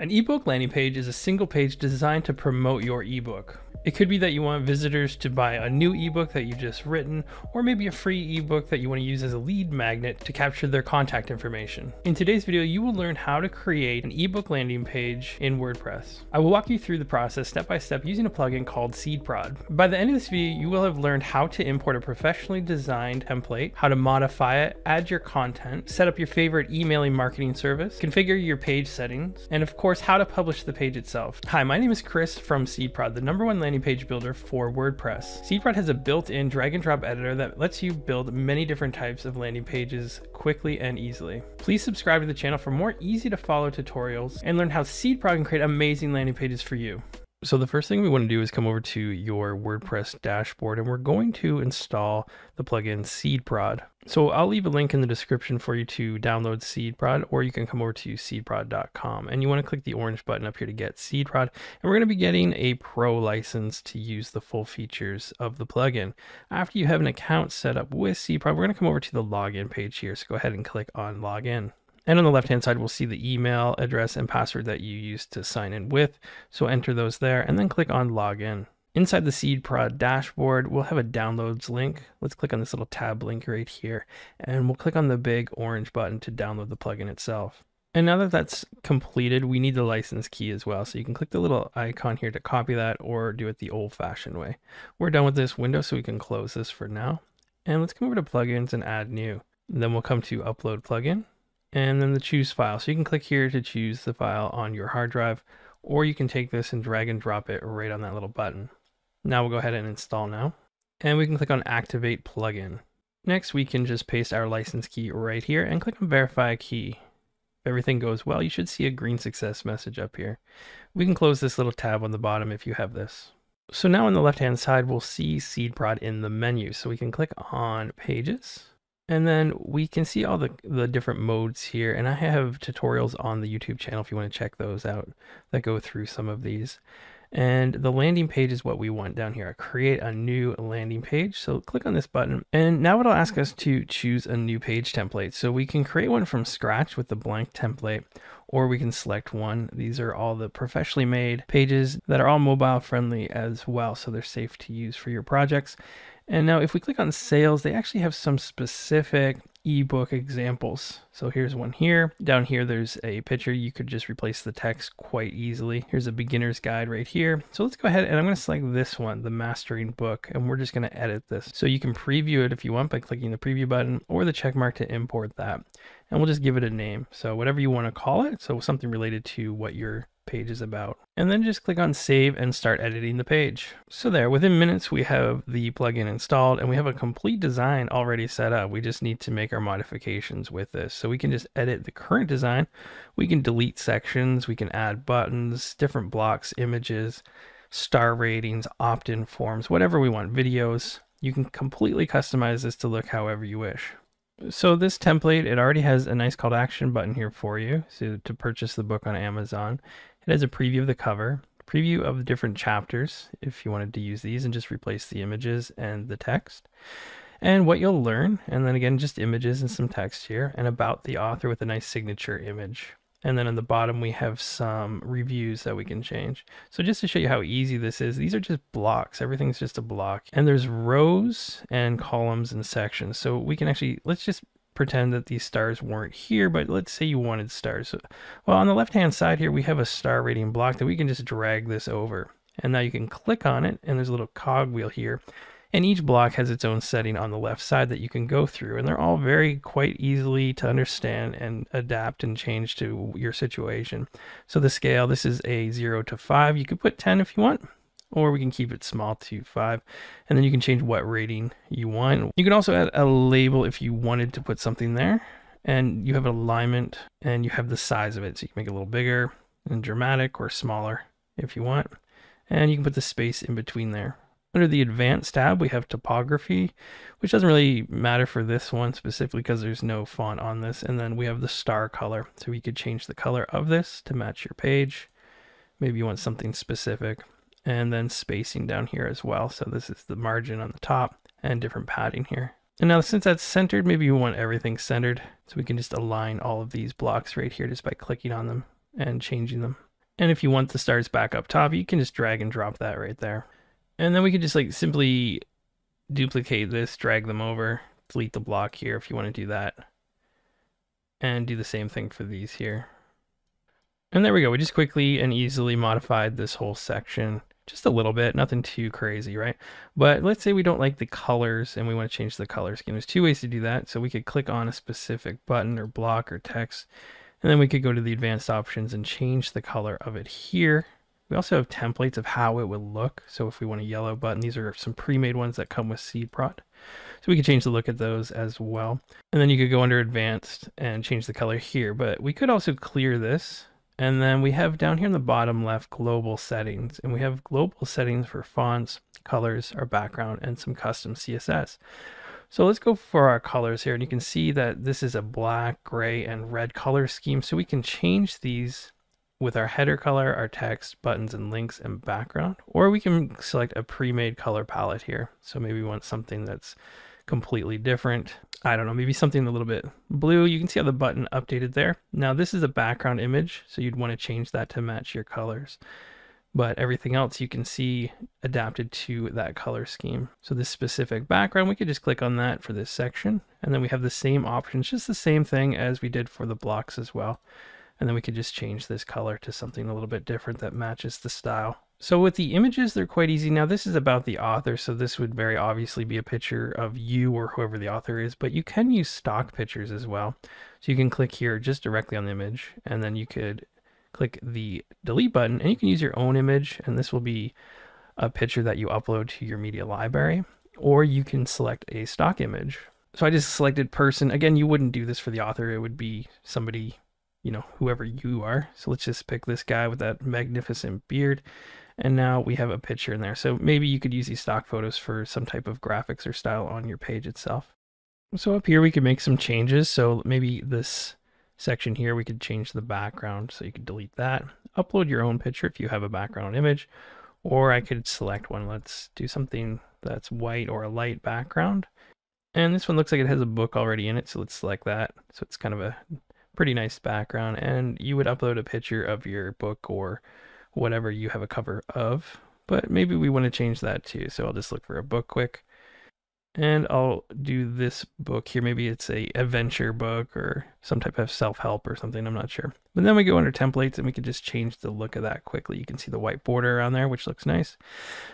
An ebook landing page is a single page designed to promote your ebook. It could be that you want visitors to buy a new ebook that you've just written, or maybe a free ebook that you want to use as a lead magnet to capture their contact information. In today's video, you will learn how to create an ebook landing page in WordPress. I will walk you through the process step by step using a plugin called SeedProd. By the end of this video, you will have learned how to import a professionally designed template, how to modify it, add your content, set up your favorite emailing marketing service, configure your page settings, and of course, how to publish the page itself. Hi, my name is Chris from SeedProd, the #1 landing page builder for WordPress. SeedProd has a built-in drag and drop editor that lets you build many different types of landing pages quickly and easily. Please subscribe to the channel for more easy to follow tutorials and learn how SeedProd can create amazing landing pages for you. So the first thing we want to do is come over to your WordPress dashboard, and we're going to install the plugin SeedProd. So I'll leave a link in the description for you to download SeedProd, or you can come over to seedprod.com, and you want to click the orange button up here to get SeedProd. And we're going to be getting a pro license to use the full features of the plugin. After you have an account set up with SeedProd, we're going to come over to the login page here. So go ahead and click on login. And on the left-hand side, we'll see the email address and password that you used to sign in with. So enter those there and then click on login. Inside the SeedProd dashboard, we'll have a downloads link. Let's click on this little tab link right here, and we'll click on the big orange button to download the plugin itself. And now that that's completed, we need the license key as well. So you can click the little icon here to copy that, or do it the old-fashioned way. We're done with this window, so we can close this for now. And let's come over to plugins and add new. And then we'll come to upload plugin, and then the choose file. So you can click here to choose the file on your hard drive, or you can take this and drag and drop it right on that little button. Now we'll go ahead and install now, and we can click on activate plugin. Next, we can just paste our license key right here and click on verify key. If everything goes well, you should see a green success message up here. We can close this little tab on the bottom if you have this. So now on the left-hand side, we'll see SeedProd in the menu. So we can click on pages, and then we can see all the different modes here. And I have tutorials on the YouTube channel if you want to check those out that go through some of these. And the landing page is what we want down here. Create a new landing page. So click on this button, and now it'll ask us to choose a new page template. So we can create one from scratch with the blank template, or we can select one. These are all the professionally made pages that are all mobile friendly as well, so they're safe to use for your projects. And now if we click on sales, they actually have some specific ebook examples. So here's one here. Down here, there's a picture. You could just replace the text quite easily. Here's a beginner's guide right here. So let's go ahead, and I'm going to select this one, the Mastering Book, and we're just going to edit this. So you can preview it if you want by clicking the preview button or the check mark to import that. And we'll just give it a name. So whatever you want to call it. So something related to what your page is about. And then just click on save and start editing the page. So there, within minutes, we have the plugin installed, and we have a complete design already set up. We just need to make our modifications with this. So we can just edit the current design. We can delete sections. We can add buttons, different blocks, images, star ratings, opt-in forms, whatever we want, videos. You can completely customize this to look however you wish. So this template, it already has a nice call to action button here for you. So to purchase the book on Amazon, it has a preview of the cover, preview of the different chapters, if you wanted to use these and just replace the images and the text, and what you'll learn. And then again, just images and some text here, and about the author with a nice signature image. And then on the bottom, we have some reviews that we can change. So just to show you how easy this is, these are just blocks. Everything's just a block, and there's rows and columns and sections. So we can actually, let's just pretend that these stars weren't here, but let's say you wanted stars. So, well, on the left-hand side here, we have a star rating block that we can just drag this over. And now you can click on it, and there's a little cog wheel here. And each block has its own setting on the left side that you can go through, and they're all very quite easily to understand and adapt and change to your situation. So the scale, this is a 0 to 5. You could put 10 if you want, or we can keep it small to 5. And then you can change what rating you want. You can also add a label if you wanted to put something there, and you have an alignment and you have the size of it. So you can make it a little bigger and dramatic, or smaller if you want. And you can put the space in between there. Under the advanced tab, we have typography, which doesn't really matter for this one specifically because there's no font on this. And then we have the star color. So we could change the color of this to match your page. Maybe you want something specific. And then spacing down here as well. So this is the margin on the top and different padding here. And now since that's centered, maybe you want everything centered. So we can just align all of these blocks right here just by clicking on them and changing them. And if you want the stars back up top, you can just drag and drop that right there. And then we could just like simply duplicate this, drag them over, delete the block here if you want to do that. And do the same thing for these here. And there we go. We just quickly and easily modified this whole section. Just a little bit, nothing too crazy, right? But let's say we don't like the colors and we want to change the color scheme. There's two ways to do that. So we could click on a specific button or block or text, and then we could go to the advanced options and change the color of it here. We also have templates of how it would look. So if we want a yellow button, these are some pre-made ones that come with SeedProd. So we can change the look at those as well. And then you could go under advanced and change the color here, but we could also clear this. And then we have down here in the bottom left, global settings, and we have global settings for fonts, colors, our background, and some custom CSS. So let's go for our colors here, and you can see that this is a black, gray, and red color scheme. So we can change these with our header color, our text, buttons, and links, and background, or we can select a pre-made color palette here. So maybe we want something that's completely different. I don't know, maybe something a little bit blue. You can see how the button updated there. Now this is a background image, so you'd want to change that to match your colors. But everything else you can see adapted to that color scheme. So this specific background, we could just click on that for this section. And then we have the same options, just the same thing as we did for the blocks as well. And then we could just change this color to something a little bit different that matches the style. So with the images, they're quite easy. Now this is about the author, so this would very obviously be a picture of you or whoever the author is, but you can use stock pictures as well. So you can click here just directly on the image, and then you could click the delete button, and you can use your own image, and this will be a picture that you upload to your media library, or you can select a stock image. So I just selected person. Again, you wouldn't do this for the author. It would be somebody, you know, whoever you are. So let's just pick this guy with that magnificent beard. And now we have a picture in there. So maybe you could use these stock photos for some type of graphics or style on your page itself. So up here, we could make some changes. So maybe this section here, we could change the background. So you could delete that, upload your own picture if you have a background image, or I could select one. Let's do something that's white or a light background. And this one looks like it has a book already in it. So let's select that. So it's kind of a pretty nice background, and you would upload a picture of your book or whatever you have a cover of, but maybe we want to change that too. So I'll just look for a book quick, and I'll do this book here. Maybe it's a adventure book or some type of self-help or something. I'm not sure. But then we go under templates, and we can just change the look of that quickly. You can see the white border around there, which looks nice.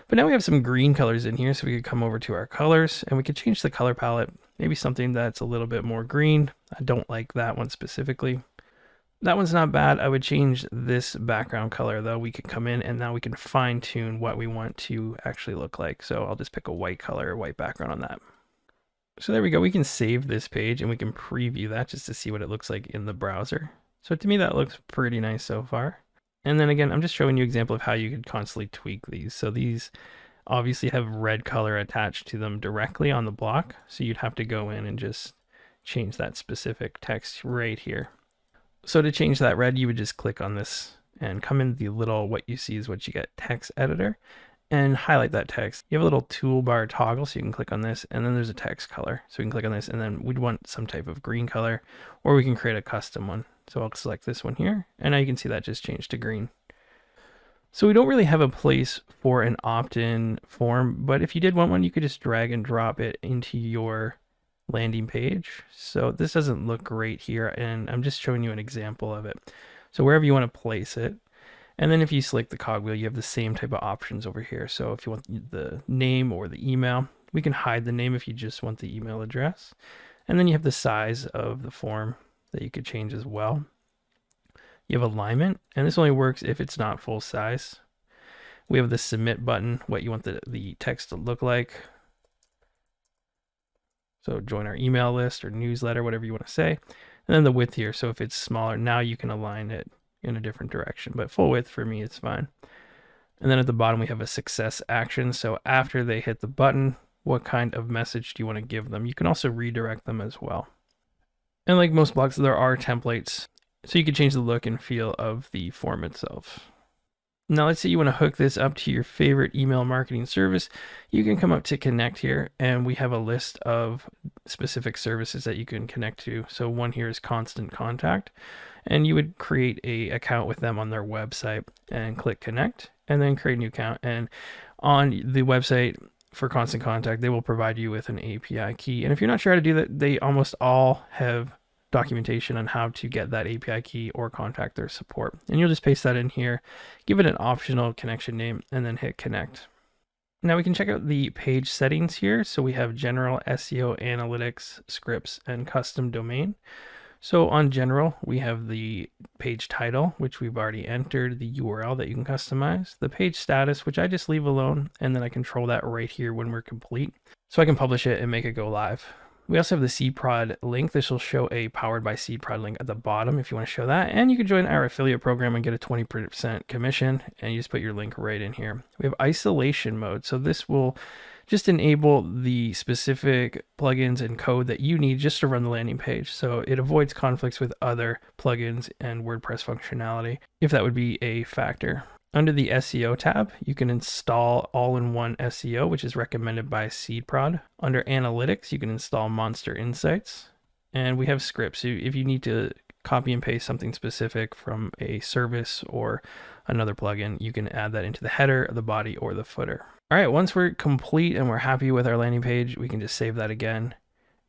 But now we have some green colors in here. So we could come over to our colors, and we could change the color palette. Maybe something that's a little bit more green. I don't like that one specifically. That one's not bad. I would change this background color though. We could come in and now we can fine tune what we want to actually look like. So I'll just pick a white color, or white background on that. So there we go. We can save this page and we can preview that just to see what it looks like in the browser. So to me, that looks pretty nice so far. And then again, I'm just showing you an example of how you could constantly tweak these. So these obviously have red color attached to them directly on the block. So you'd have to go in and just change that specific text right here. So to change that red, you would just click on this and come in the little what you see is what you get text editor and highlight that text. You have a little toolbar toggle, so you can click on this, and then there's a text color. So we can click on this, and then we'd want some type of green color, or we can create a custom one. So I'll select this one here, and now you can see that just changed to green. So we don't really have a place for an opt-in form, but if you did want one, you could just drag and drop it into your landing page. So this doesn't look great here, and I'm just showing you an example of it. So wherever you want to place it, and then if you select the cogwheel, you have the same type of options over here. So if you want the name or the email, we can hide the name if you just want the email address. And then you have the size of the form that you could change as well. You have alignment, and this only works if it's not full size. We have the submit button, what you want the text to look like. So join our email list or newsletter, whatever you want to say. And then the width here. So if it's smaller, now you can align it in a different direction, but full width for me, it's fine. And then at the bottom, we have a success action. So after they hit the button, what kind of message do you want to give them? You can also redirect them as well. And like most blogs, there are templates. So you can change the look and feel of the form itself. Now let's say you want to hook this up to your favorite email marketing service. You can come up to connect here, and we have a list of specific services that you can connect to. So one here is Constant Contact, and you would create an account with them on their website and click connect, and then create a new account. And on the website for Constant Contact, they will provide you with an API key. And if you're not sure how to do that, they almost all have documentation on how to get that API key or contact their support. And you'll just paste that in here, give it an optional connection name, and then hit connect. Now we can check out the page settings here. So we have general, SEO, analytics, scripts, and custom domain. So on general, we have the page title, which we've already entered, the URL that you can customize, the page status, which I just leave alone, and then I control that right here when we're complete. So I can publish it and make it go live. We also have the SeedProd link. This will show a powered by SeedProd link at the bottom if you want to show that. And you can join our affiliate program and get a 20% commission. And you just put your link right in here. We have isolation mode. So this will just enable the specific plugins and code that you need just to run the landing page. So it avoids conflicts with other plugins and WordPress functionality, if that would be a factor. Under the SEO tab, you can install all-in-one SEO, which is recommended by SeedProd. Under analytics, you can install Monster Insights. And we have scripts. So if you need to copy and paste something specific from a service or another plugin, you can add that into the header, the body, or the footer. All right, once we're complete and we're happy with our landing page, we can just save that again.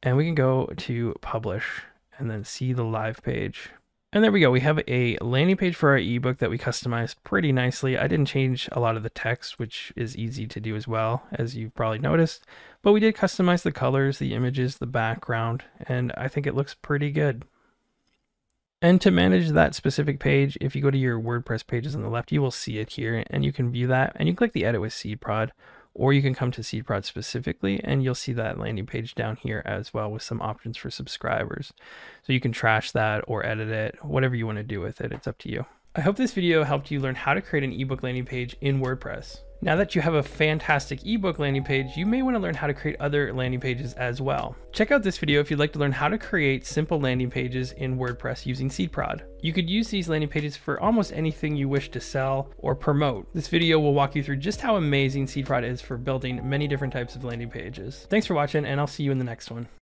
And we can go to publish and then see the live page. And there we go. We have a landing page for our ebook that we customized pretty nicely. I didn't change a lot of the text, which is easy to do as well, as you've probably noticed, but we did customize the colors, the images, the background, and I think it looks pretty good. And to manage that specific page, if you go to your WordPress pages on the left, you will see it here, and you can view that, and you click the edit with SeedProd, or you can come to SeedProd specifically, and you'll see that landing page down here as well with some options for subscribers. So you can trash that or edit it, whatever you want to do with it, it's up to you. I hope this video helped you learn how to create an ebook landing page in WordPress. Now that you have a fantastic ebook landing page, you may want to learn how to create other landing pages as well. Check out this video if you'd like to learn how to create simple landing pages in WordPress using SeedProd. You could use these landing pages for almost anything you wish to sell or promote. This video will walk you through just how amazing SeedProd is for building many different types of landing pages. Thanks for watching, and I'll see you in the next one.